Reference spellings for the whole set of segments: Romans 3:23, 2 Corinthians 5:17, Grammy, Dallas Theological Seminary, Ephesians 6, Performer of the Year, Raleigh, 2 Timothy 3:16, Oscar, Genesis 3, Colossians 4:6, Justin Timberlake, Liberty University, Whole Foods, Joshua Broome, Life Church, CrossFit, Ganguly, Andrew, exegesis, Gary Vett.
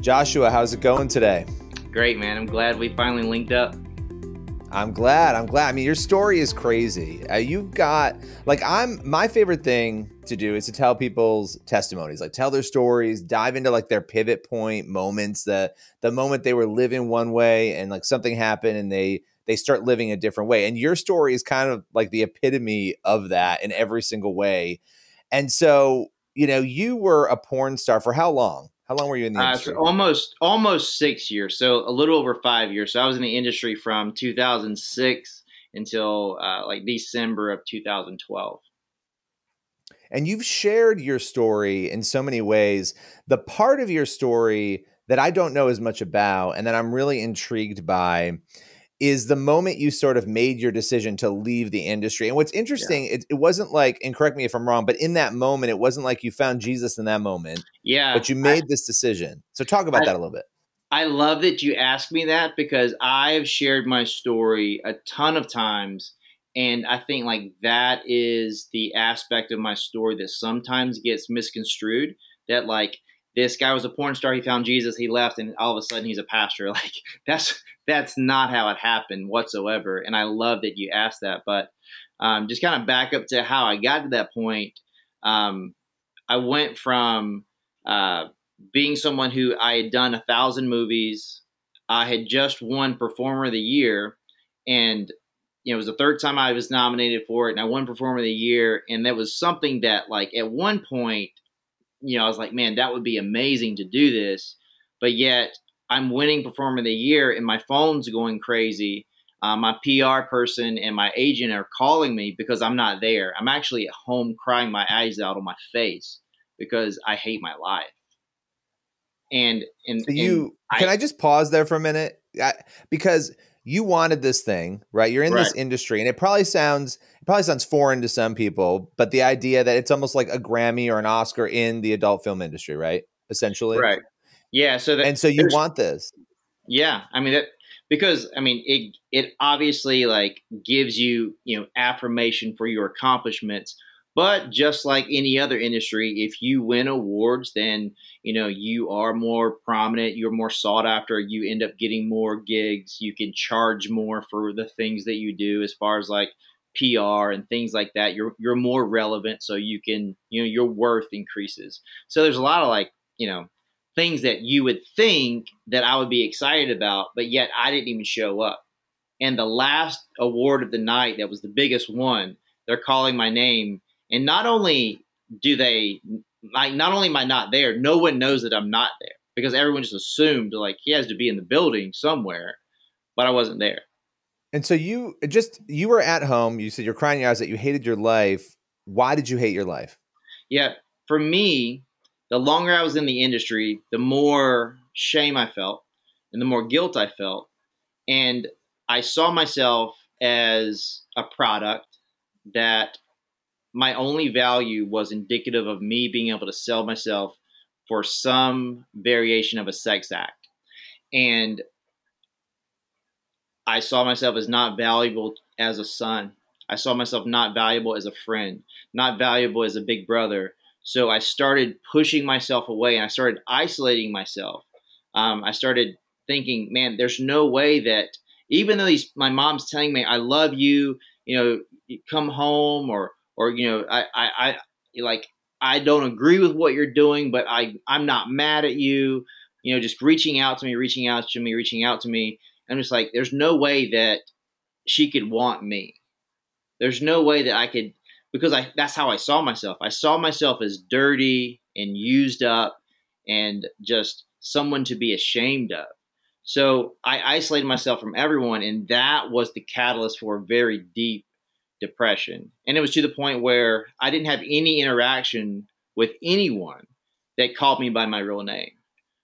Joshua, how's it going today? Great, man. I'm glad we finally linked up. I'm glad. I mean, your story is crazy. You've got, like, my favorite thing to do is to tell people's testimonies, like tell their stories, dive into like their pivot point moments, the moment they were living one way and like something happened and they start living a different way. And your story is kind of like the epitome of that in every single way. And so, you know, you were a porn star for how long? How long were you in the industry? So almost 6 years. So a little over 5 years. So I was in the industry from 2006 until like December of 2012. And you've shared your story in so many ways. The part of your story that I don't know as much about and that I'm really intrigued by is the moment you sort of made your decision to leave the industry. And what's interesting, yeah, it wasn't like, and correct me if I'm wrong, but in that moment, it wasn't like you found Jesus in that moment. Yeah. But you made this decision. So talk about that a little bit. I love that you asked me that because I've shared my story a ton of times. And I think like that is the aspect of my story that sometimes gets misconstrued, that like, this guy was a porn star, he found Jesus, he left, and all of a sudden he's a pastor. Like that's not how it happened whatsoever. And I love that you asked that, but just kind of back up to how I got to that point. I went from being someone who I had done 1,000 movies. I had just won Performer of the Year, and you know, it was the third time I was nominated for it, and I won Performer of the Year, and that was something that like at one point, you know, I was like, man, that would be amazing to do this. But yet I'm winning Performer of the Year and my phone's going crazy. My PR person and my agent are calling me because I'm not there. I'm actually at home crying my eyes out on my face because I hate my life. And so you, can I just pause there for a minute? Because you wanted this thing, right? You're in this industry, and it probably sounds foreign to some people, but the idea that it's almost like a Grammy or an Oscar in the adult film industry, right? Essentially, right? Yeah. So that, and so you want this? Yeah, I mean that because I mean it obviously like gives you, you know, affirmation for your accomplishments. But just like any other industry, if you win awards, then, you know, you are more prominent, you're more sought after, you end up getting more gigs, you can charge more for the things that you do as far as like PR and things like that. You're more relevant, so you can, you know, your worth increases. So there's a lot of like, you know, things that you would think that I would be excited about, but yet I didn't even show up. And the last award of the night, that was the biggest one, they're calling my name. And not only do they, like, not only am I not there, no one knows that I'm not there because everyone just assumed like he has to be in the building somewhere, but I wasn't there. And so you were at home. You said you're crying your eyes that you hated your life. Why did you hate your life? Yeah. For me, the longer I was in the industry, the more shame I felt and the more guilt I felt. And I saw myself as a product that my only value was indicative of me being able to sell myself for some variation of a sex act. And I saw myself as not valuable as a son. I saw myself not valuable as a friend, not valuable as a big brother. So I started pushing myself away and I started isolating myself. I started thinking, man, there's no way that even though my mom's telling me, I love you, you know, come home, or, you know, I don't agree with what you're doing, but I'm not mad at you, you know, just reaching out to me. I'm just like, there's no way that she could want me. There's no way that I could, because that's how I saw myself. I saw myself as dirty and used up and just someone to be ashamed of. So I isolated myself from everyone. And that was the catalyst for a very deep depression. And it was to the point where I didn't have any interaction with anyone that called me by my real name.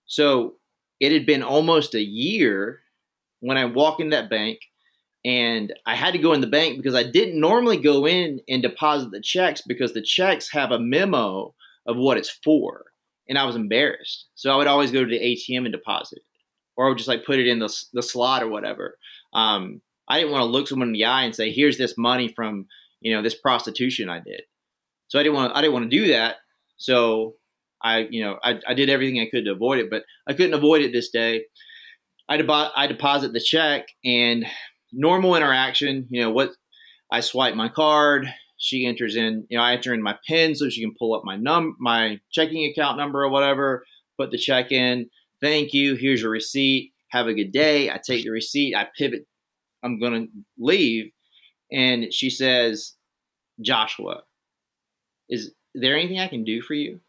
So it had been almost a year when I walked in that bank, and I had to go in the bank because I didn't normally go in and deposit the checks because the checks have a memo of what it's for. And I was embarrassed. So I would always go to the ATM and deposit it, or I would just like put it in the slot or whatever. I didn't want to look someone in the eye and say, here's this money from, you know, this prostitution I did. So I didn't want to do that. So I did everything I could to avoid it, but I couldn't avoid it this day. I deposit the check, and normal interaction, I swipe my card. She enters in, I enter in my PIN so she can pull up my my checking account number or whatever, put the check in. Thank you. Here's your receipt. Have a good day. I take the receipt. I pivot. I'm going to leave. And she says, Joshua, is there anything I can do for you?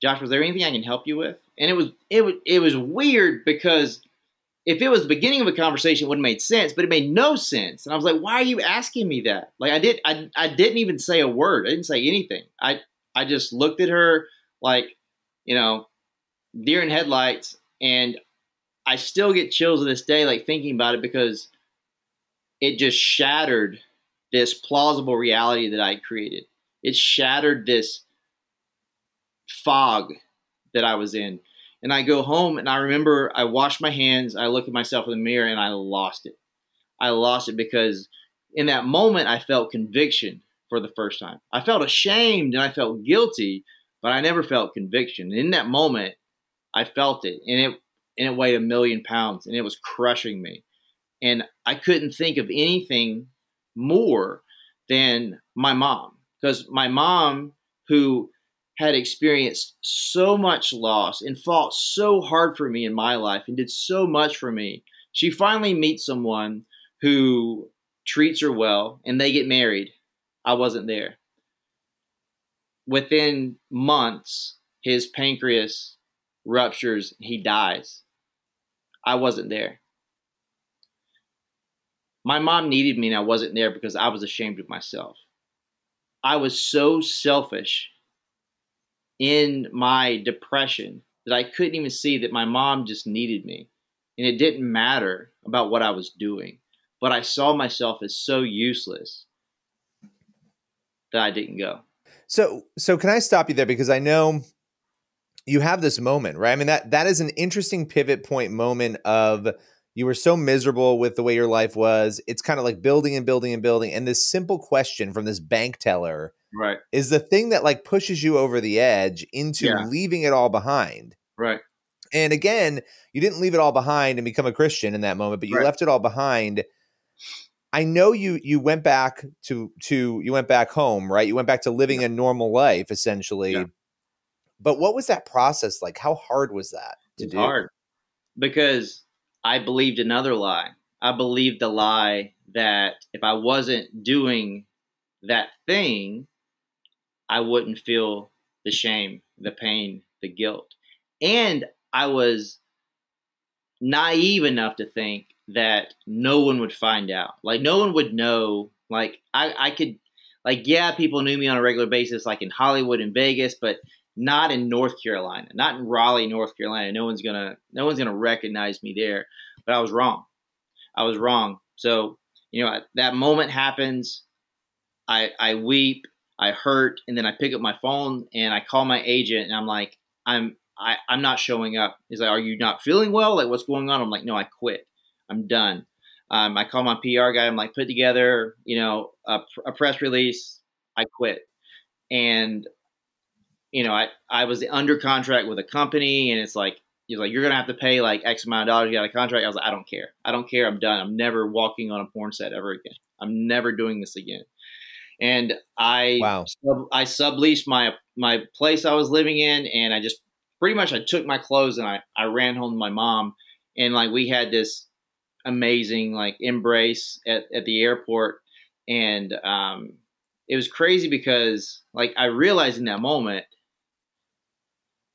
Joshua, is there anything I can help you with? And it was weird, because if it was the beginning of a conversation, it would have made sense, but it made no sense. And I was like, why are you asking me that? Like, I didn't even say a word. I didn't say anything. I just looked at her like, deer in headlights. And I still get chills to this day, like thinking about it, because it just shattered this plausible reality that I created. It shattered this fog that I was in. And I go home, and I remember I washed my hands. I look at myself in the mirror, and I lost it. I lost it because in that moment, I felt conviction for the first time. I felt ashamed, and I felt guilty, but I never felt conviction. And in that moment, I felt it, and it weighed 1,000,000 pounds, and it was crushing me. And I couldn't think of anything more than my mom, because my mom, who had experienced so much loss and fought so hard for me in my life and did so much for me, she finally meets someone who treats her well, and they get married. I wasn't there. Within months, his pancreas ruptures. He dies. I wasn't there. My mom needed me, and I wasn't there because I was ashamed of myself. I was so selfish in my depression that I couldn't even see that my mom just needed me. And it didn't matter about what I was doing. But I saw myself as so useless that I didn't go. So can I stop you there? Because I know you have this moment, right? I mean, that is an interesting pivot point moment of you were so miserable with the way your life was. It's kind of like building and building and building. And this simple question from this bank teller, right, is the thing that like pushes you over the edge into leaving it all behind. Right. And again, you didn't leave it all behind and become a Christian in that moment, but you left it all behind. I know you went back you went back home, right? You went back to living a normal life, essentially. Yeah. But what was that process like? How hard was that to do? It was hard because I believed another lie. I believed the lie that if I wasn't doing that thing, I wouldn't feel the shame, the pain, the guilt. And I was naive enough to think that no one would find out. Like, no one would know. Like, I could, like, yeah, people knew me on a regular basis, like in Hollywood and Vegas, but not in North Carolina, not in Raleigh, North Carolina. No one's gonna recognize me there. But I was wrong. I was wrong. So, that moment happens. I weep, I hurt, and then I pick up my phone and I call my agent, and I'm like, I'm not showing up. He's like, are you not feeling well? Like, what's going on? I'm like, no, I quit. I'm done. I call my PR guy. I'm like, put together, a press release. I quit. And I was under contract with a company, and it's like you're gonna have to pay like X amount of dollars. You got a contract. I was like, I don't care. I don't care. I'm done. I'm never walking on a porn set ever again. I'm never doing this again. And I subleased my place I was living in, and I just pretty much I took my clothes and I ran home to my mom, and like we had this amazing like embrace at the airport, and it was crazy because like I realized in that moment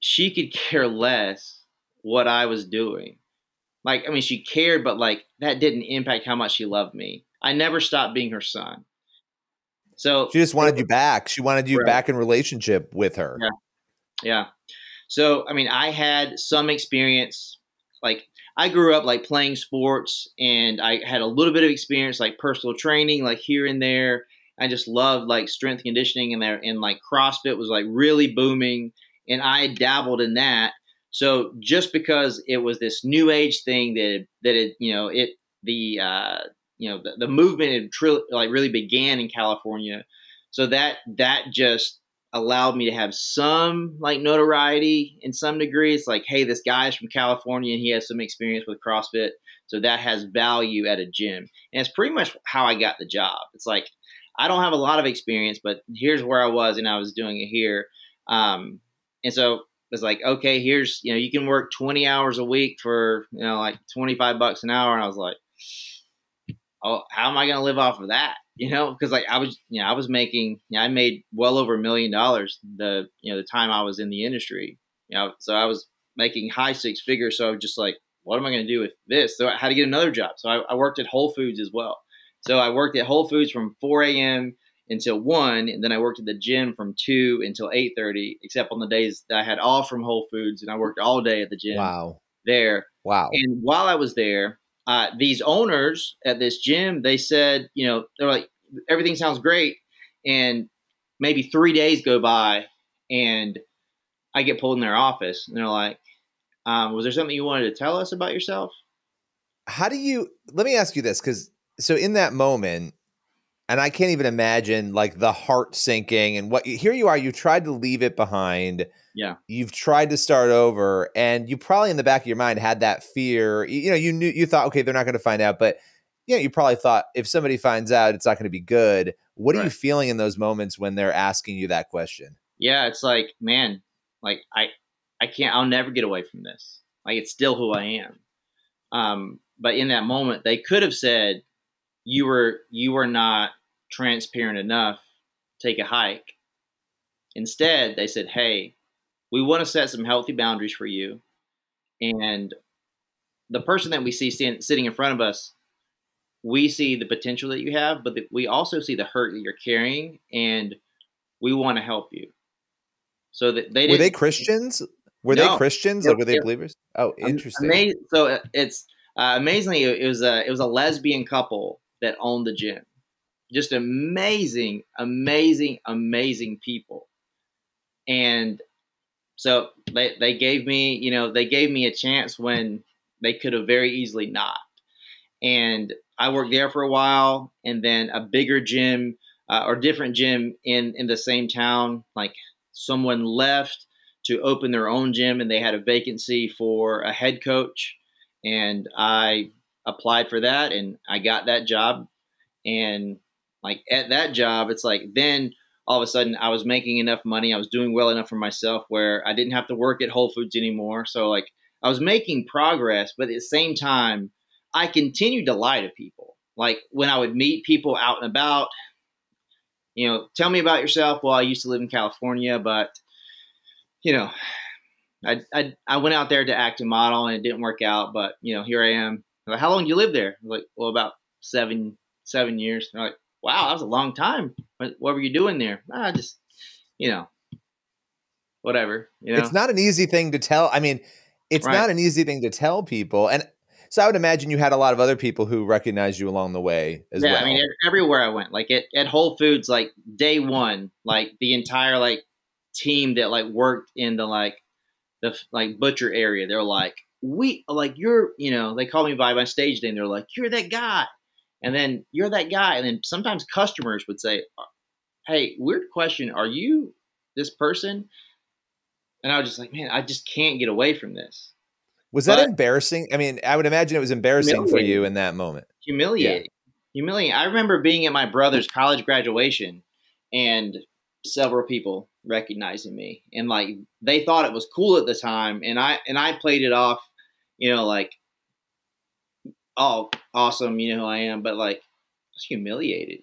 she could care less what I was doing. Like, I mean, she cared, but like that didn't impact how much she loved me. I never stopped being her son. So she just wanted you back. She wanted you back in relationship with her. Yeah. So, I mean, I had some experience. Like, I grew up like playing sports, and I had a little bit of experience, like personal training, like here and there. I just loved like strength conditioning and like CrossFit was like really booming, and I dabbled in that. So just because it was this new age thing the movement had really began in California. So that just allowed me to have some like notoriety in some degree. It's like, hey, this guy's from California and he has some experience with CrossFit, so that has value at a gym. And it's pretty much how I got the job. It's like, I don't have a lot of experience, but here's where I was and I was doing it here. And so it's like, okay, here's, you know, you can work 20 hours a week for, you know, like $25 an hour. And I was like, oh, how am I going to live off of that? You know, because like I made well over $1 million the time I was in the industry, you know, so I was making high six figures. So I was just like, what am I going to do with this? So I had to get another job. So I worked at Whole Foods as well. So I worked at Whole Foods from 4 a.m. until 1, and then I worked at the gym from 2 until 8:30, except on the days that I had off from Whole Foods, and I worked all day at the gym. Wow. There. Wow. And while I was there, these owners at this gym, they said, you know, they're like, everything sounds great, and maybe 3 days go by, and I get pulled in their office, and they're like, was there something you wanted to tell us about yourself? Let me ask you this, because so in that moment, and I can't even imagine like the heart sinking and what, here you are, you tried to leave it behind. Yeah. You've tried to start over, and you probably in the back of your mind had that fear, you know, you thought, okay, they're not going to find out, but you know, you probably thought if somebody finds out, it's not going to be good. What are you feeling in those moments when they're asking you that question? Yeah. It's like, man, like I'll never get away from this. Like, it's still who I am. But in that moment, they could have said, you were not transparent enough, take a hike. Instead, they said, hey, we want to set some healthy boundaries for you. And the person that we see sitting in front of us, we see the potential that you have, but we also see the hurt that you're carrying, and we want to help you. So that they were they Christians? Were no, they Christians? Or were they believers? Oh, interesting. So it's amazingly, it was a lesbian couple that owned the gym. Just amazing, amazing, amazing people. And so they gave me a chance when they could have very easily not. And I worked there for a while, and then a bigger gym or different gym in the same town, like someone left to open their own gym, and they had a vacancy for a head coach. And I applied for that, and I got that job. And like at that job, it's like, then all of a sudden I was making enough money. I was doing well enough for myself where I didn't have to work at Whole Foods anymore. So like I was making progress, but at the same time, I continued to lie to people. Like when I would meet people out and about, you know, tell me about yourself. Well, I used to live in California, but you know, I went out there to act and model, and it didn't work out, but you know, here I am. Like, how long did you live there? I'm like, well, about seven years. And I'm like, wow, that was a long time. What were you doing there? I just, you know, whatever. You know? It's not an easy thing to tell. I mean, it's not an easy thing to tell people. And so I would imagine you had a lot of other people who recognized you along the way as well. Yeah, I mean, everywhere I went, like at Whole Foods, like day one, like the entire like team that like worked in the butcher area, they're like, they call me by my stage name. They're like, you're that guy. And then you're that guy. And then sometimes customers would say, hey, weird question. Are you this person? And I was just like, man, I just can't get away from this. Was that embarrassing? I mean, I would imagine it was embarrassing for you in that moment. Humiliating. Yeah. Humiliating. I remember being at my brother's college graduation, and several people recognizing me, and like they thought it was cool at the time, and I played it off, you know, like, oh, awesome, you know who I am, but like I was humiliated.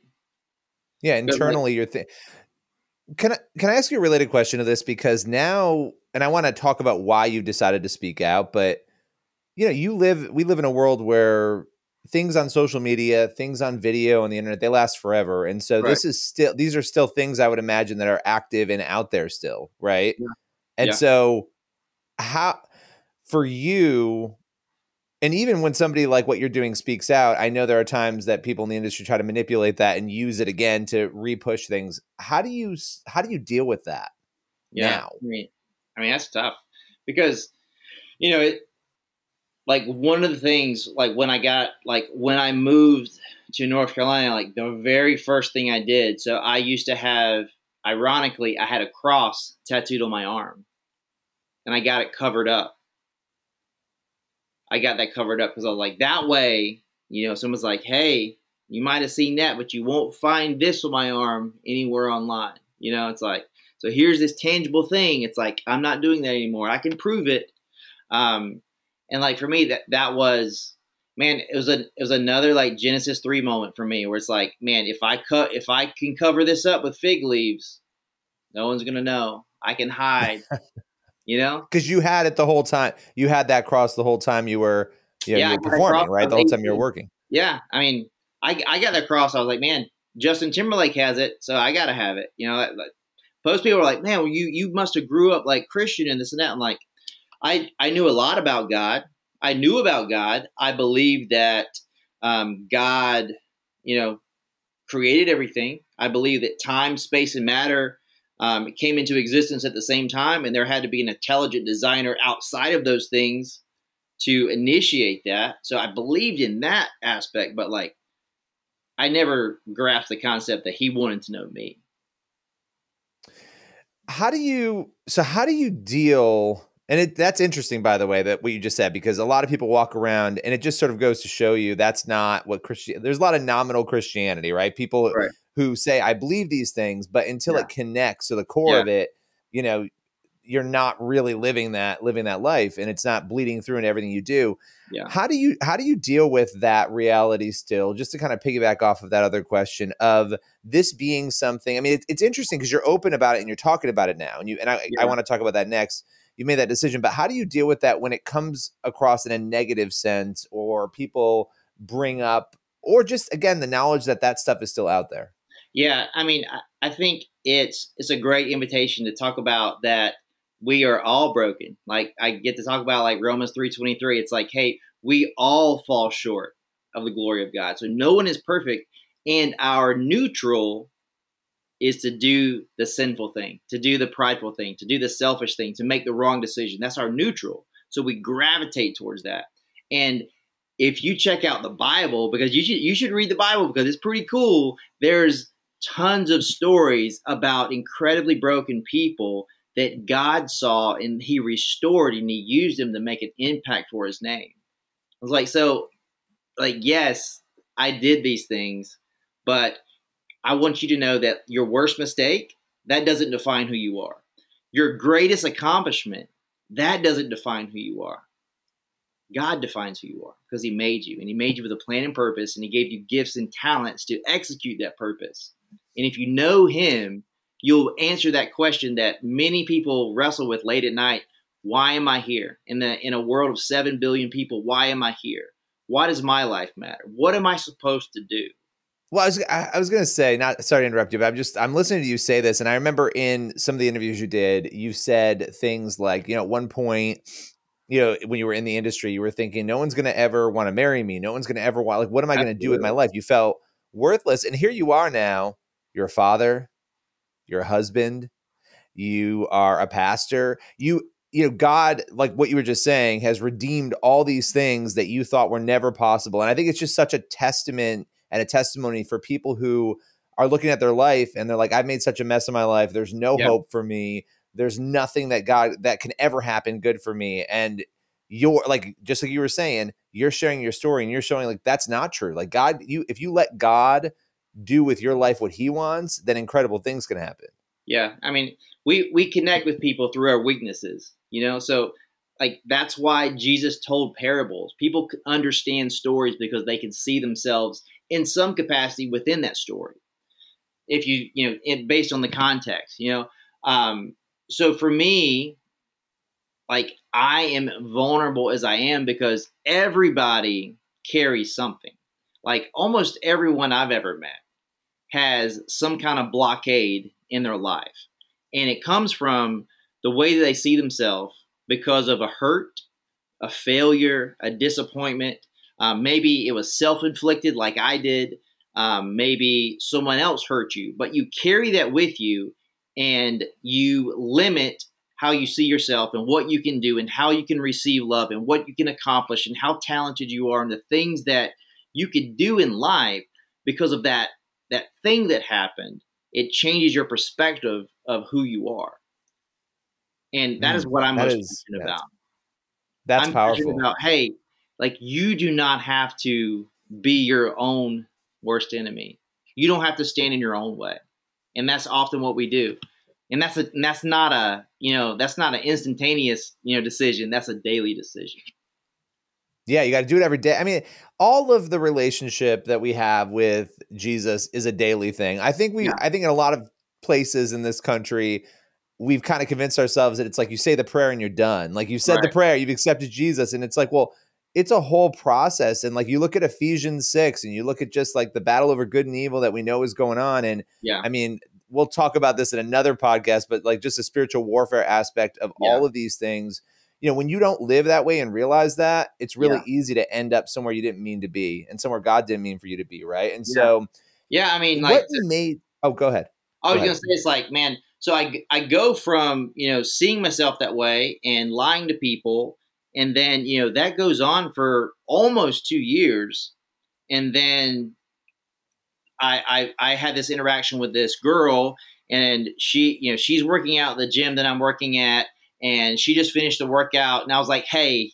Yeah, internally, like, you're thinking. Can I ask you a related question to this? Because now, and I want to talk about why you decided to speak out, but you know, we live in a world where things on social media, things on video and the internet, they last forever. And so these are still things I would imagine that are active and out there still. Right. Yeah. And so how, for you, and even when somebody like what you're doing speaks out, I know there are times that people in the industry try to manipulate that and use it again to re-push things. How do you deal with that? Yeah. Now? I mean, that's tough because, you know, like one of the things, like when I moved to North Carolina, like the very first thing I did, so I used to have Ironically, I had a cross tattooed on my arm, and I got it covered up. I got that covered up because I was like, that way, you know, someone's like, hey, you might have seen that, but you won't find this on my arm anywhere online. You know, it's like, so here's this tangible thing. It's like, I'm not doing that anymore. I can prove it. And like for me, that was, man, it was another like Genesis 3 moment for me where it's like, man, if I can cover this up with fig leaves, no one's going to know. I can hide, you know? Cause you had it the whole time. You had that cross the whole time you were, you were performing, right? The whole time you were working. Yeah. I mean, I got that cross. I was like, man, Justin Timberlake has it. So I got to have it. You know, like, most people are like, man, well, you must've grew up like Christian and this and that. And like, I knew a lot about God. I knew about God. I believed that God, you know, created everything. I believe that time, space, and matter came into existence at the same time, and there had to be an intelligent designer outside of those things to initiate that. So I believed in that aspect, but like, I never grasped the concept that he wanted to know me. How do you deal? And that's interesting, by the way, that what you just said, because a lot of people walk around and it just sort of goes to show you that's not what there's a lot of nominal Christianity, right? People right. who say, I believe these things, but until it connects to the core of it, you know, you're not really living that life, and it's not bleeding through in everything you do. Yeah. How do you deal with that reality still, just to kind of piggyback off of that other question of this being something? I mean, it's interesting because you're open about it and you're talking about it now, and I want to talk about that next. You made that decision, but how do you deal with that when it comes across in a negative sense, or people bring up, or just, again, the knowledge that that stuff is still out there? Yeah. I mean, I think it's a great invitation to talk about that. We are all broken. Like, I get to talk about like Romans 3:23. It's like, hey, we all fall short of the glory of God. So no one is perfect. And our neutral is to do the sinful thing, to do the prideful thing, to do the selfish thing, to make the wrong decision. That's our neutral. So we gravitate towards that. And if you check out the Bible, because you should read the Bible because it's pretty cool. There's tons of stories about incredibly broken people that God saw and he restored, and he used them to make an impact for his name. I was like, so like, yes, I did these things, but I want you to know that your worst mistake, that doesn't define who you are. Your greatest accomplishment, that doesn't define who you are. God defines who you are because he made you, and he made you with a plan and purpose, and he gave you gifts and talents to execute that purpose. And if you know him, you'll answer that question that many people wrestle with late at night. Why am I here? In a world of 7 billion people, why am I here? Why does my life matter? What am I supposed to do? Well, I was going to say, not sorry to interrupt you, but I'm listening to you say this. And I remember in some of the interviews you did, you said things like, you know, at one point, you know, when you were in the industry, you were thinking, no one's going to ever want to marry me. No one's going to ever want, like, what am I going to do with my life? You felt worthless. And here you are now, you're a father, you're a husband, you are a pastor, you know, God, like what you were just saying, has redeemed all these things that you thought were never possible. And I think it's just such a testament and a testimony for people who are looking at their life and they're like, I've made such a mess of my life. There's no hope for me. There's nothing that God, that can ever happen good for me. And you're like, just like you were saying, you're sharing your story and you're showing like, that's not true. Like God, if you let God do with your life what he wants, then incredible things can happen. Yeah. I mean, we connect with people through our weaknesses, you know? So like, that's why Jesus told parables. People understand stories because they can see themselves in some capacity within that story, if you know, based on the context, you know. So for me, like, I am vulnerable as I am because everybody carries something. Like, almost everyone I've ever met has some kind of blockade in their life, and it comes from the way that they see themselves because of a hurt, a failure, a disappointment. Maybe it was self-inflicted like I did. Maybe someone else hurt you, but you carry that with you, and you limit how you see yourself and what you can do and how you can receive love and what you can accomplish and how talented you are and the things that you could do in life because of that thing that happened it changes your perspective of who you are. And that is what I'm most passionate about. That's powerful. About, hey, like, you do not have to be your own worst enemy. You don't have to stand in your own way. And that's often what we do. And that's not an instantaneous, decision. That's a daily decision. Yeah, you got to do it every day. I mean, all of the relationship that we have with Jesus is a daily thing. I think in a lot of places in this country, we've kind of convinced ourselves that it's like you say the prayer and you're done. Like you said the prayer, you've accepted Jesus. And it's like, well, it's a whole process. And like, you look at Ephesians 6 and you look at just like the battle over good and evil that we know is going on. And I mean, we'll talk about this in another podcast, but like just the spiritual warfare aspect of all of these things, when you don't live that way and realize that, it's really easy to end up somewhere you didn't mean to be and somewhere God didn't mean for you to be. Right. And so, I mean, like, go ahead. I was going to say, it's like, man, so I go from, seeing myself that way and lying to people. And then, that goes on for almost 2 years. And then I had this interaction with this girl, and she, she's working out at the gym that I'm working at, and she just finished the workout. And I was like, hey,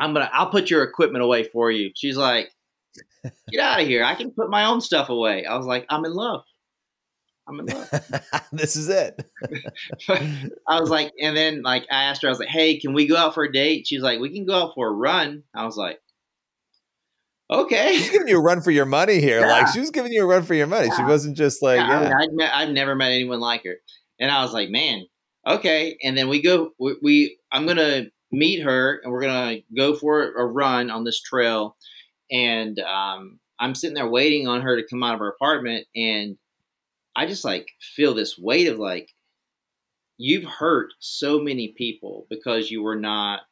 I'll put your equipment away for you. She's like, get out of here. I can put my own stuff away. I was like, I'm in love. I'm in love. This is it. I was like, and then like, I asked her, I was like, hey, can we go out for a date? She's like, we can go out for a run. I was like, okay. She's giving you a run for your money here. Yeah. Like, she was giving you a run for your money. Yeah. She wasn't just like, I've never met anyone like her. And I was like, man, okay. And then I'm going to meet her, and we're going to go for a run on this trail. And, I'm sitting there waiting on her to come out of her apartment, and I just like feel this weight of like, you've hurt so many people because you were not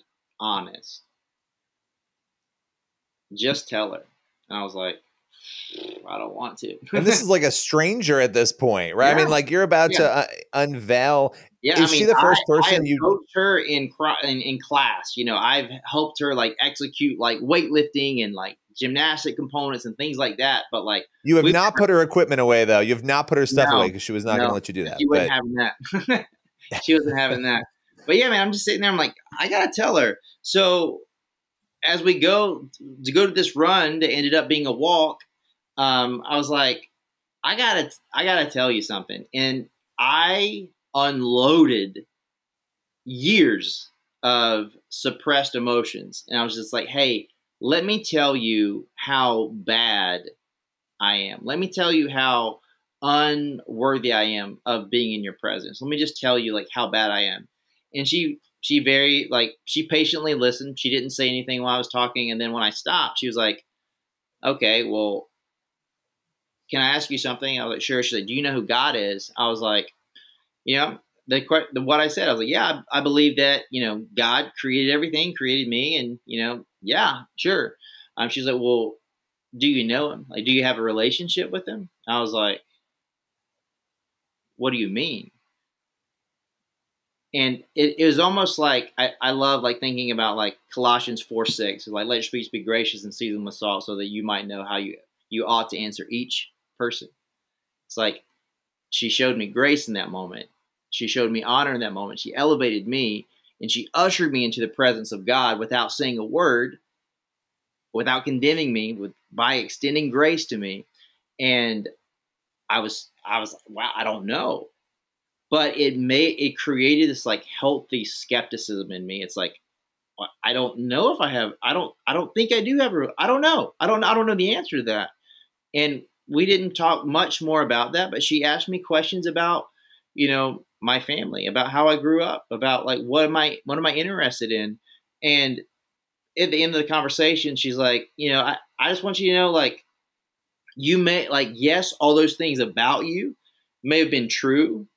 honest. Just tell her. And I was like, I don't want to. And this is like a stranger at this point, right? Yeah. I mean, like, you're about to unveil. Yeah, is she the first person you coached her in class? I've helped her like execute like weightlifting and like gymnastic components and things like that. But like, you have not put her equipment away, though. You have not put her stuff away, because she was not going to let you do that. She wasn't having that. She wasn't having that. But yeah, man, I'm just sitting there. I'm like, I gotta tell her. So as we go to this run that ended up being a walk, I was like, I gotta tell you something. And I unloaded years of suppressed emotions. And I was just like, hey, let me tell you how bad I am. Let me tell you how unworthy I am of being in your presence. Let me just tell you like how bad I am. And she patiently listened. She didn't say anything while I was talking. And then when I stopped, she was like, okay, well, can I ask you something? I was like, sure. She's like, do you know who God is? I was like, what I said, I was like, yeah, I believe that, God created everything, created me. And, yeah, sure. She's like, well, do you know him? Like, do you have a relationship with him? I was like, what do you mean? And it was almost like, I love like thinking about like Colossians 4:6, like, let your speech be gracious and seasoned with salt, so that you might know how you ought to answer each person. It's like, she showed me grace in that moment. She showed me honor in that moment. She elevated me, and she ushered me into the presence of God without saying a word, without condemning me, by extending grace to me. And I was like, wow, I don't know. But it created this like healthy skepticism in me. It's like, I don't know if I have, I don't think I do have, I don't know. I don't know the answer to that. And we didn't talk much more about that, but she asked me questions about, my family, about how I grew up, about like, what am I interested in? And at the end of the conversation, she's like, I just want you to know, like, you may like, yes, all those things about you may have been true,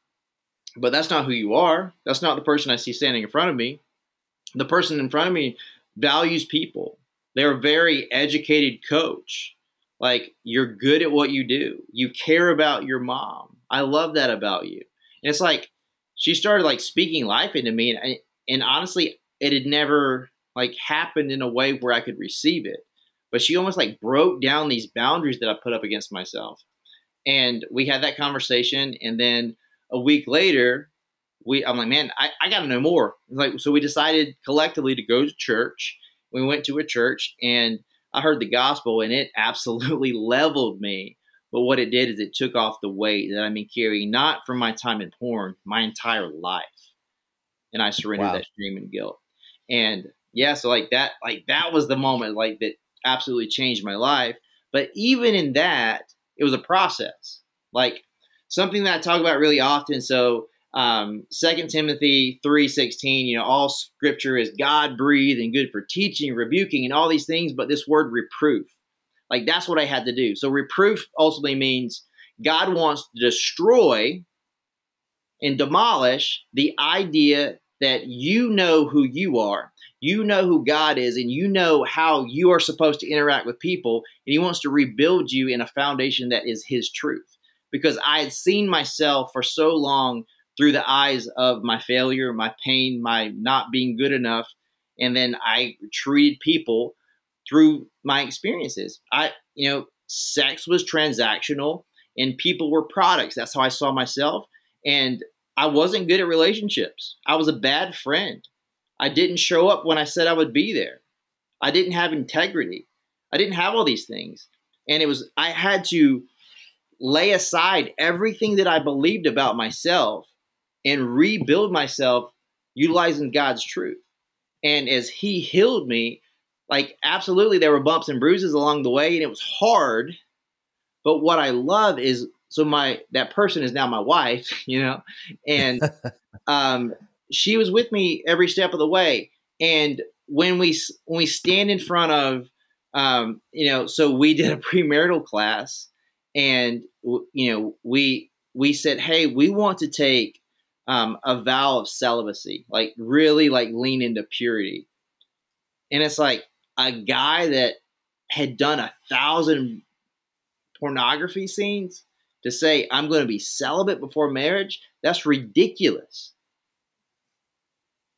but that's not who you are. That's not the person I see standing in front of me. The person in front of me values people. They're a very educated coach. Like, you're good at what you do. You care about your mom. I love that about you. And it's like, she started like speaking life into me. And honestly, it had never like happened in a way where I could receive it. But she almost like broke down these boundaries that I put up against myself. And we had that conversation. And then a week later, I'm like, man, I got to know more. Like, so we decided collectively to go to church. We went to a church and I heard the gospel and it absolutely leveled me. But what it did is it took off the weight that I've been carrying, not from my time in porn, my entire life. And I surrendered that shame and guilt. And yeah, so that was the moment that absolutely changed my life. But even in that, it was a process, something that I talk about really often. So 2 Timothy 3:16, all scripture is God breathed and good for teaching, rebuking, and all these things. But this word reproof, that's what I had to do. So reproof ultimately means God wants to destroy and demolish the idea that you know who you are, you know who God is, and you know how you are supposed to interact with people. And he wants to rebuild you in a foundation that is his truth. Because I had seen myself for so long through the eyes of my failure, my pain, my not being good enough. And then I treated people through my experiences. Sex was transactional and people were products. That's how I saw myself. And I wasn't good at relationships. I was a bad friend. I didn't show up when I said I would be there. I didn't have integrity. I didn't have all these things. And I had to lay aside everything that I believed about myself and rebuild myself utilizing God's truth. And as he healed me, absolutely there were bumps and bruises along the way and it was hard. But what I love is, that person is now my wife, and she was with me every step of the way. And when we stand in front of, so we did a premarital class and, we said, hey, we want to take a vow of celibacy, really lean into purity. And it's a guy that had done 1,000 pornography scenes to say, I'm going to be celibate before marriage. That's ridiculous.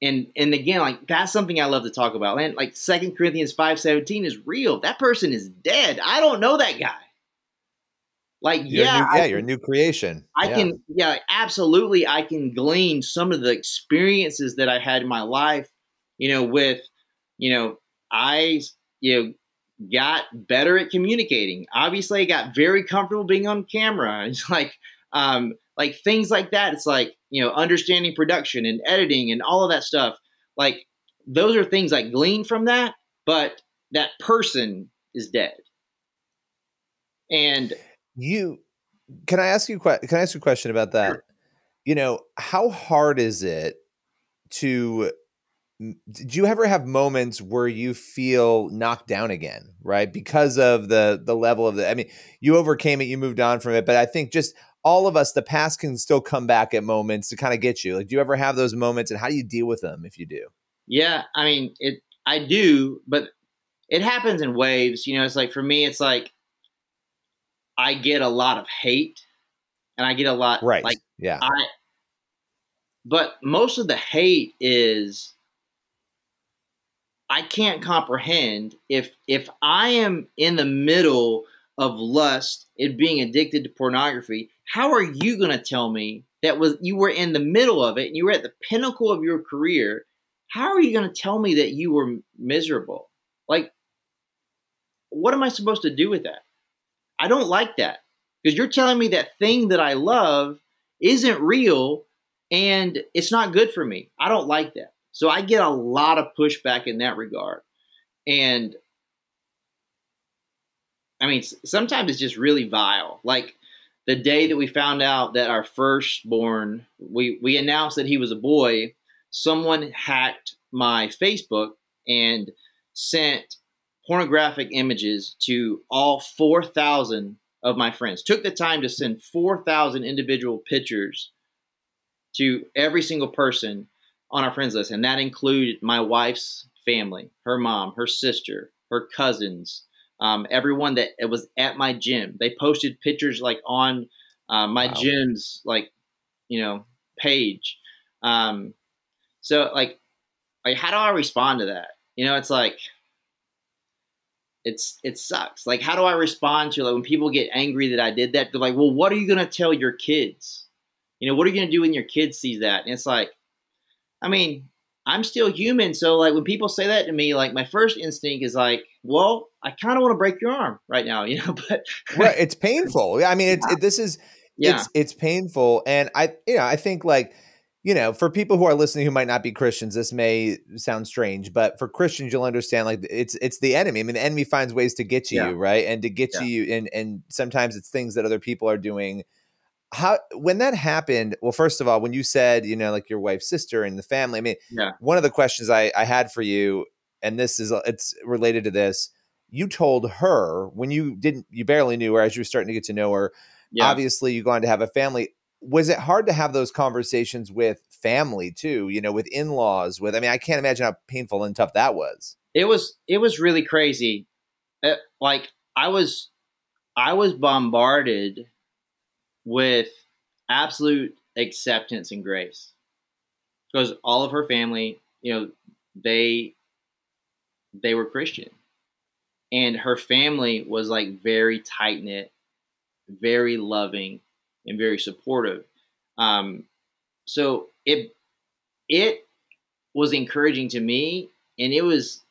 And again, that's something I love to talk about. And 2 Corinthians 5:17 is real. That person is dead. I don't know that guy. You're a new creation. Absolutely. I can glean some of the experiences that I had in my life, I got better at communicating. Obviously I got very comfortable being on camera. It's things like that. It's understanding production and editing and all of that stuff. Those are things I gleaned from that, but that person is dead. And can I ask you a question about that? Sure. How hard is it did you ever have moments where you feel knocked down again, right? Because of the level of I mean, you overcame it, you moved on from it, but I think just all of us, the past can still come back at moments to kind of get you. Do you ever have those moments and how do you deal with them if you do? Yeah. I mean, I do, but it happens in waves. For me, I get a lot of hate and I get a lot. Right. But most of the hate is, I can't comprehend if I am in the middle of lust and being addicted to pornography, how are you going to tell me that you were in the middle of it and you were at the pinnacle of your career? How are you going to tell me that you were miserable? What am I supposed to do with that? I don't like that because you're telling me that thing that I love isn't real and it's not good for me. I don't like that. So I get a lot of pushback in that regard. And I mean, sometimes it's just really vile. The day that we found out that our firstborn, we announced that he was a boy, someone hacked my Facebook and sent pornographic images to all 4,000 of my friends. Took the time to send 4,000 individual pictures to every single person on our friends list. And that included my wife's family, her mom, her sister, her cousins, everyone that was at my gym. They posted pictures on my gym's page. So how do I respond to that? It sucks. Like, how do I respond to, like, when people get angry that I did that? They're like, well, what are you going to tell your kids? You know, what are you going to do when your kid sees that? And it's like, I mean, I'm still human. So, like, when people say that to me, like, my first instinct is like, well, I kind of want to break your arm right now, you know, but. Right, it's painful. I mean, it's painful. And I think, like, you know, for people who are listening who might not be Christians, this may sound strange, but for Christians, you'll understand, like, it's the enemy. I mean, the enemy finds ways to get you, right? And to get you, and sometimes it's things that other people are doing. How, when that happened, well, first of all, when you said, you know, like your wife's sister and the family, I mean, one of the questions I had for you, and this is, it's related to this, you told her when you barely knew her, as you were starting to get to know her, obviously you're going to have a family. Was it hard to have those conversations with family too, you know, with in-laws, with, I mean, I can't imagine how painful and tough that was. It was really crazy. Like I was bombarded with absolute acceptance and grace, because all of her family, you know, they were Christian, and her family was like very tight knit, very loving, and very supportive. So it was encouraging to me, and it was,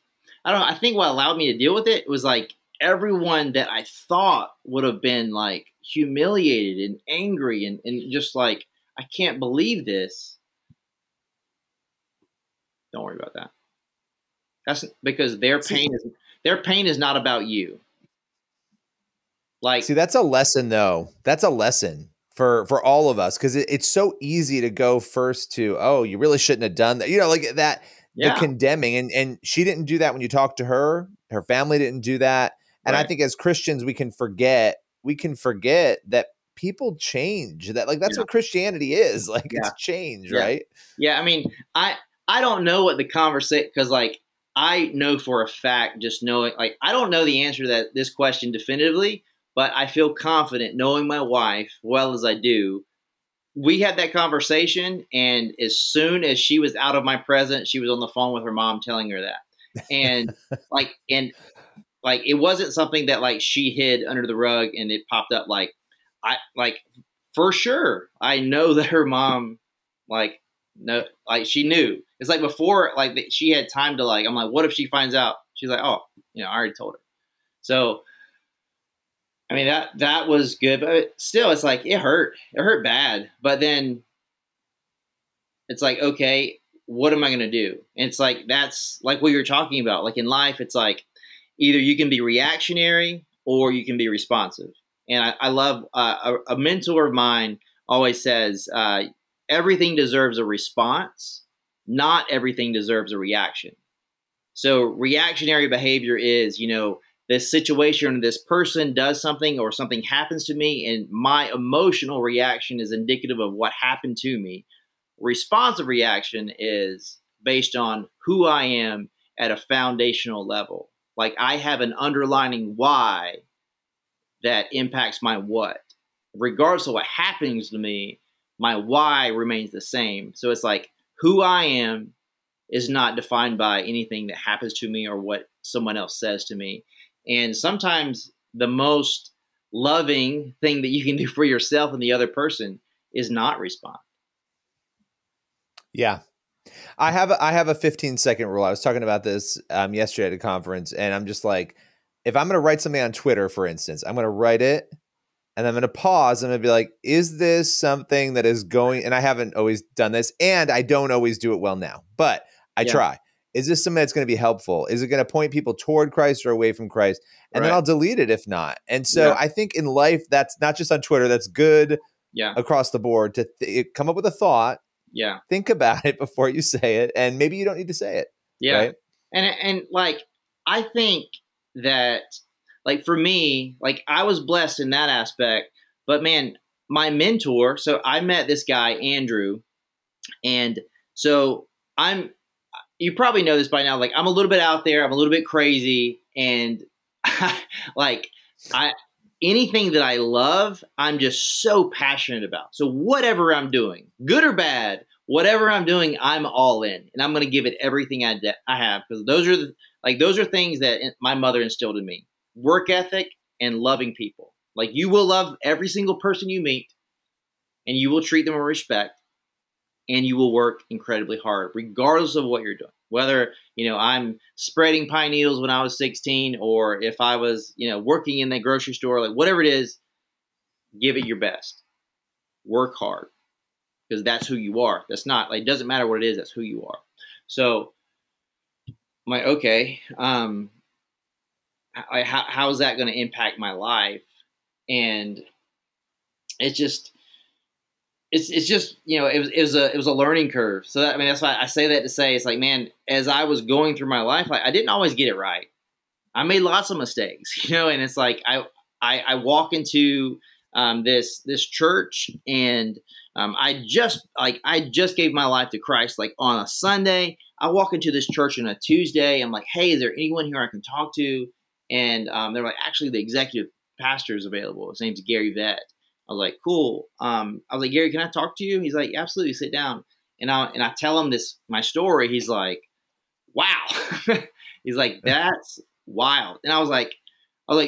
I think what allowed me to deal with it was like everyone that I thought would have been like humiliated and angry and just like, I can't believe this. Don't worry about that. That's because their pain is not about you. Like, see, that's a lesson though. That's a lesson. For all of us, because it's so easy to go first to, oh, you really shouldn't have done that, you know, like that, the condemning. And she didn't do that when you talked to her. Her family didn't do that. And I think as Christians, we can forget that people change. That, like, that's what Christianity is. Like, it's change, right? Yeah, I mean, I don't know what the conversation, because, like, I know for a fact, just knowing, like, I don't know the answer to that, this question definitively. But I feel confident, knowing my wife well as I do, we had that conversation, and as soon as she was out of my presence, she was on the phone with her mom telling her that. And like it wasn't something that like she hid under the rug and it popped up. Like for sure, I know that her mom she knew. It's like before she had time to I'm like, what if she finds out? She's like, oh, you know, I already told her. So I mean, that was good, but still, it's like, it hurt. It hurt bad. But then it's like, okay, what am I going to do? And it's like, that's like what you're talking about. Like in life, it's like, either you can be reactionary or you can be responsive. And I love a mentor of mine always says, everything deserves a response. Not everything deserves a reaction. So reactionary behavior is, you know, this situation, this person does something or something happens to me, and my emotional reaction is indicative of what happened to me. Responsive reaction is based on who I am at a foundational level. Like I have an underlining why that impacts my what. Regardless of what happens to me, my why remains the same. So it's like who I am is not defined by anything that happens to me or what someone else says to me. And sometimes the most loving thing that you can do for yourself and the other person is not respond. Yeah. I have a 15-second rule. I was talking about this yesterday at a conference, and I'm just like, if I'm going to write something on Twitter, for instance, I'm going to write it and I'm going to pause and I'm going to be like, is this something that is going, and I haven't always done this and I don't always do it well now, but I try. Is this something that's going to be helpful? Is it going to point people toward Christ or away from Christ? And then I'll delete it if not. And so I think in life, that's not just on Twitter, that's good across the board to come up with a thought. Yeah. Think about it before you say it. And maybe you don't need to say it. Yeah. Right? And like, I think that like for me, like I was blessed in that aspect, but man, my mentor. So I met this guy, Andrew. And so you probably know this by now. Like I'm a little bit out there. I'm a little bit crazy. And anything that I love, I'm just so passionate about. So whatever I'm doing, good or bad, whatever I'm doing, I'm all in, and I'm going to give it everything I have, because those are things that my mother instilled in me: work ethic and loving people. Like, you will love every single person you meet, and you will treat them with respect, and you will work incredibly hard, regardless of what you're doing. Whether, I'm spreading pine needles when I was 16, or if I was, working in that grocery store, like, whatever it is, give it your best. Work hard, because that's who you are. That's not, like, it doesn't matter what it is, that's who you are. So I'm like, okay, how is that going to impact my life? And it was a learning curve. So that, that's why I say that to say, it's like, man, as I was going through my life, I didn't always get it right. I made lots of mistakes, and it's like, I walk into this church, and I just gave my life to Christ, like, on a Sunday. I walk into this church on a Tuesday. I'm like, hey, is there anyone here I can talk to? And they're like, actually, the executive pastor is available. His name's Gary Vett. I was like, cool. I was like, Gary, can I talk to you? He's like, absolutely, sit down. And I tell him my story. He's like, wow. He's like, that's wild. And I was like,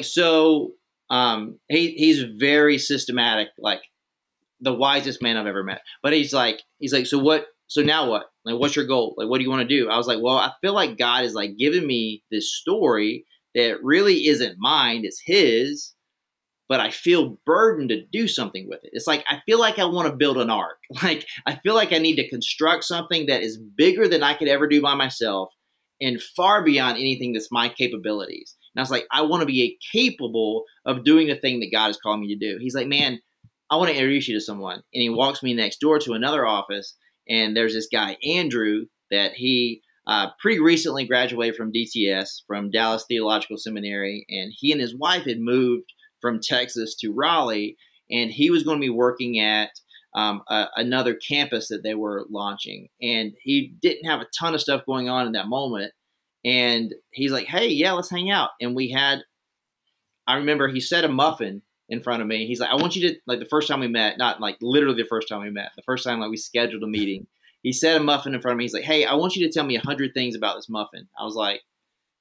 so he's very systematic, like the wisest man I've ever met. But he's like, so now what? Like, what's your goal? Like, what do you want to do? I was like, well, I feel like God is like giving me this story that really isn't mine, it's his. But I feel burdened to do something with it. It's like, I feel like I want to build an ark. Like, I feel like I need to construct something that is bigger than I could ever do by myself and far beyond anything that's my capabilities. And I was like, I want to be capable of doing the thing that God has called me to do. He's like, man, I want to introduce you to someone. And he walks me next door to another office, and there's this guy, Andrew, that he pretty recently graduated from DTS, from Dallas Theological Seminary, and he and his wife had moved from Texas to Raleigh, and he was going to be working at another campus that they were launching. And he didn't have a ton of stuff going on in that moment. And he's like, hey, yeah, let's hang out. And I remember he set a muffin in front of me. He's like, I want you to, like, the first time we met, not like literally the first time we met, the first time like we scheduled a meeting, he set a muffin in front of me. He's like, hey, I want you to tell me 100 things about this muffin. I was like,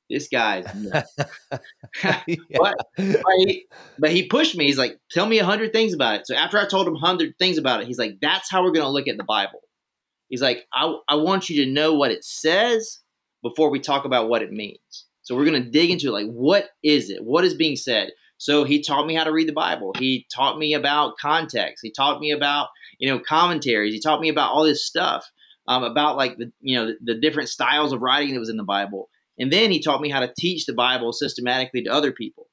this guy's nuts. but he pushed me. He's like, tell me 100 things about it. So after I told him 100 things about it, he's like, that's how we're going to look at the Bible. He's like, I want you to know what it says before we talk about what it means. So we're going to dig into it. Like, what is it? What is being said? So he taught me how to read the Bible. He taught me about context. He taught me about, commentaries. He taught me about all this stuff, about like the different styles of writing that was in the Bible. And then he taught me how to teach the Bible systematically to other people.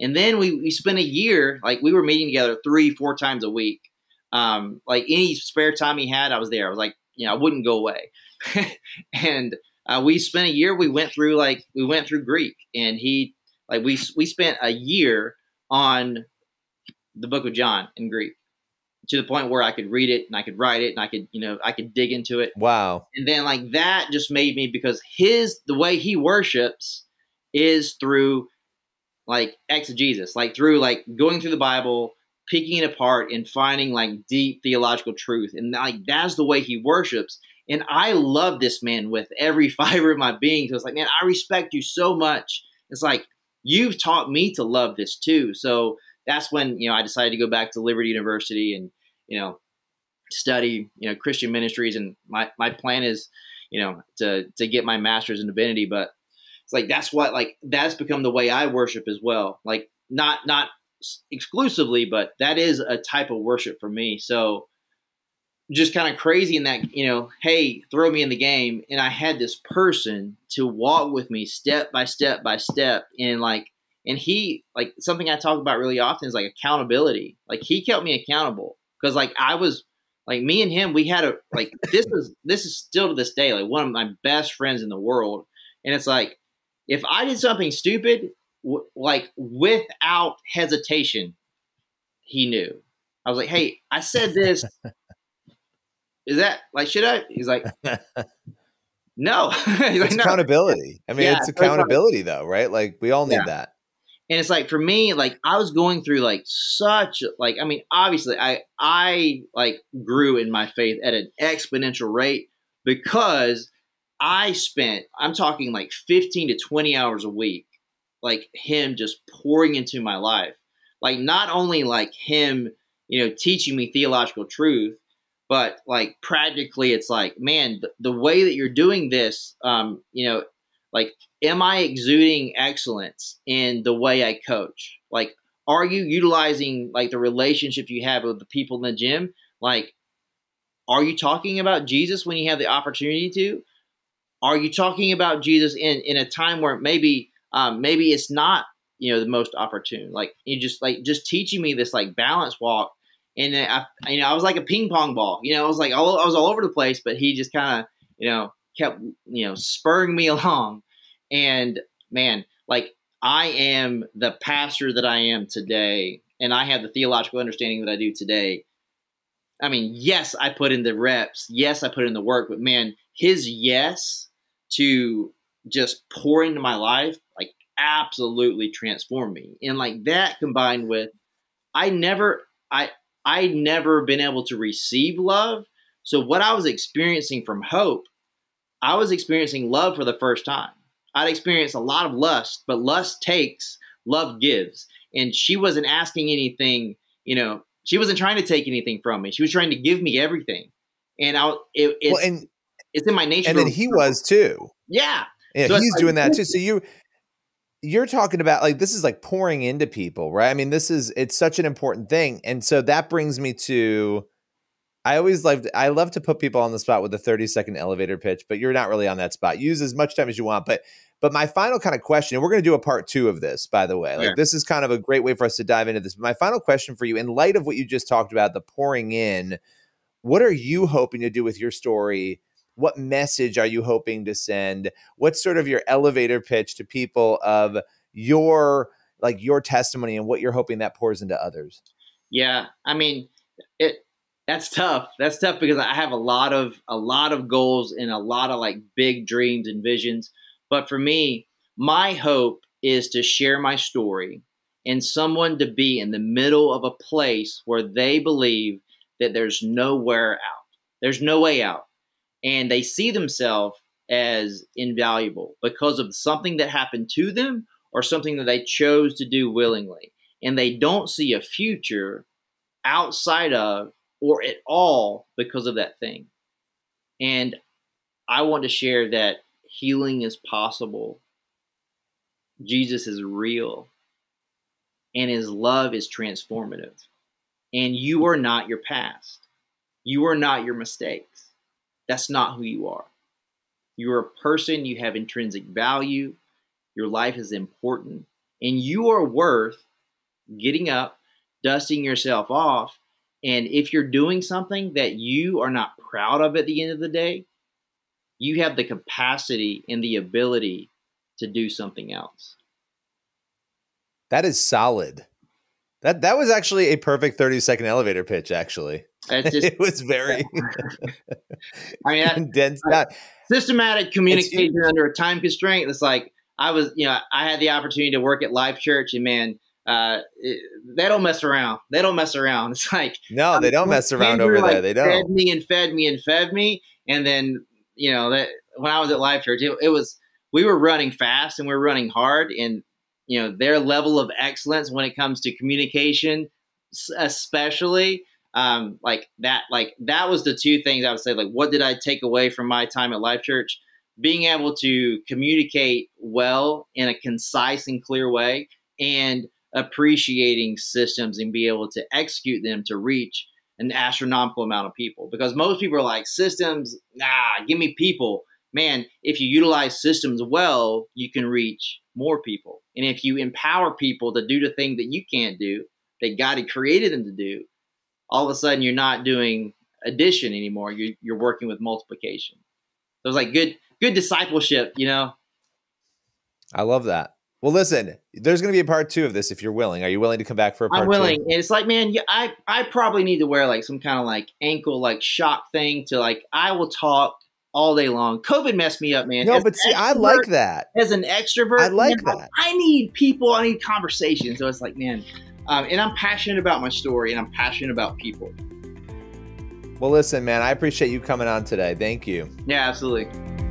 And then we spent a year, like, we were meeting together 3-4 times a week. Like, any spare time he had, I was there. I was like, I wouldn't go away. And we spent a year, we went through Greek, and we spent a year on the book of John in Greek, to the point where I could read it and I could write it and I could dig into it. Wow. And then like that just made me, because the way he worships is through like exegesis, like through like going through the Bible, picking it apart and finding like deep theological truth. And like, that's the way he worships. And I love this man with every fiber of my being. So it's like, man, I respect you so much. It's like, you've taught me to love this too. So that's when, I decided to go back to Liberty University and, study, Christian ministries. And my plan is, to get my master's in divinity. But it's like, that's become the way I worship as well. Like not exclusively, but that is a type of worship for me. So just kind of crazy in that, hey, throw me in the game. And I had this person to walk with me step by step in like, and he, like, something I talk about really often is, like, accountability. Like, he kept me accountable because, like, I was, like, me and him, we had a, like, this is still to this day, like, one of my best friends in the world. And it's like, if I did something stupid, like, without hesitation, he knew. I was like, hey, I said this. Is that, like, should I? He's like, no. He's like, no. Accountability. I mean, yeah, it's accountability, though, right? Like, we all need that. And it's like, for me, like I was going through like such, like, I mean, obviously I like grew in my faith at an exponential rate because I spent, I'm talking like 15 to 20 hours a week, like him just pouring into my life. Like not only like him, you know, teaching me theological truth, but like practically it's like, man, the way that you're doing this, you know, like, am I exuding excellence in the way I coach? Like, are you utilizing like the relationship you have with the people in the gym? Like, are you talking about Jesus when you have the opportunity to? Are you talking about Jesus in a time where maybe, maybe it's not, you know, the most opportune? Like, you just teaching me this like balance walk. And I, you know, I was like a ping pong ball, you know, I was like, I was all over the place, but he just kind of, you know, kept, you know, spurring me along. And man, like I am the pastor that I am today. And I have the theological understanding that I do today. I mean, yes, I put in the reps. Yes, I put in the work, but man, his yes to just pour into my life, like absolutely transformed me. And like that combined with, I'd never been able to receive love. So what I was experiencing from Hope, I was experiencing love for the first time. I'd experienced a lot of lust, but lust takes, love gives. And she wasn't asking anything, you know, she wasn't trying to take anything from me. She was trying to give me everything. And it's in my nature. And then he was too. Yeah. Yeah, so he's like, doing that too. So you're talking about like, this is like pouring into people, right? I mean, this is, it's such an important thing. And so that brings me to, I love to put people on the spot with a 30-second elevator pitch, but you're not really on that spot. Use as much time as you want. But my final kind of question, and we're going to do a part 2 of this, by the way. Like yeah. This is kind of a great way for us to dive into this. But my final question for you, in light of what you just talked about, the pouring in, what are you hoping to do with your story? What message are you hoping to send? What's sort of your elevator pitch to people of your, like your testimony and what you're hoping that pours into others? Yeah. I mean, that's tough. That's tough because I have a lot of goals and a lot of like big dreams and visions. But for me, my hope is to share my story and someone to be in the middle of a place where they believe that there's nowhere out. There's no way out. And they see themselves as invaluable because of something that happened to them or something that they chose to do willingly. And they don't see a future outside of or at all because of that thing. And I want to share that healing is possible. Jesus is real. And his love is transformative. And you are not your past. You are not your mistakes. That's not who you are. You're a person. You have intrinsic value. Your life is important. And you are worth getting up, dusting yourself off, and if you're doing something that you are not proud of at the end of the day, you have the capacity and the ability to do something else. That is solid. That was actually a perfect 30-second elevator pitch, actually. Just, it was very I mean, condensed out. Systematic communication under a time constraint. It's like I had the opportunity to work at Life Church, and man, they don't mess around. They don't mess around. It's like, no, they don't mess around over there. They don't fed me. And then, you know, that when I was at Life Church, we were running fast and we were running hard, and, you know, their level of excellence when it comes to communication, especially, that was the two things I would say, like, what did I take away from my time at Life Church? Being able to communicate well in a concise and clear way, and appreciating systems and be able to execute them to reach an astronomical amount of people. Because most people are like, systems, nah, give me people. Man, if you utilize systems well, you can reach more people. And if you empower people to do the thing that you can't do, that God had created them to do, all of a sudden you're not doing addition anymore. You're working with multiplication. So it's like good discipleship, you know? I love that. Well, listen, there's going to be a part 2 of this if you're willing. Are you willing to come back for a part 2? I'm willing. And it's like, man, yeah, I probably need to wear like some kind of like ankle, like shock thing to like, I will talk all day long. COVID messed me up, man. No, but see, I like that. As an extrovert, I like that. I need people. I need conversations. So it's like, man, and I'm passionate about my story and I'm passionate about people. Well, listen, man, I appreciate you coming on today. Thank you. Yeah, absolutely.